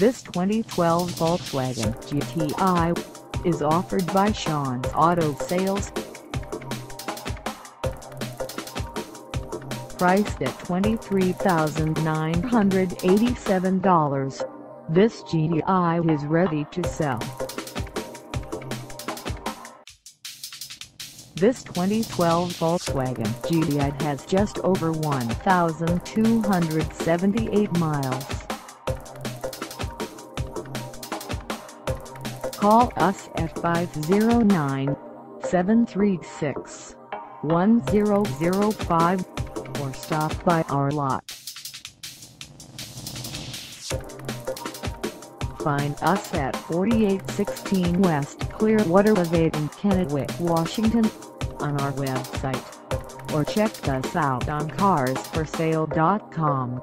This 2012 Volkswagen GTI is offered by Sean's Auto Sales. Priced at $23,987, this GTI is ready to sell. This 2012 Volkswagen GTI has just over 1,278 miles. Call us at 509-736-1005 or stop by our lot. Find us at 4816 West Clearwater Ave in Kennewick, Washington, on our website, or check us out on carsforsale.com.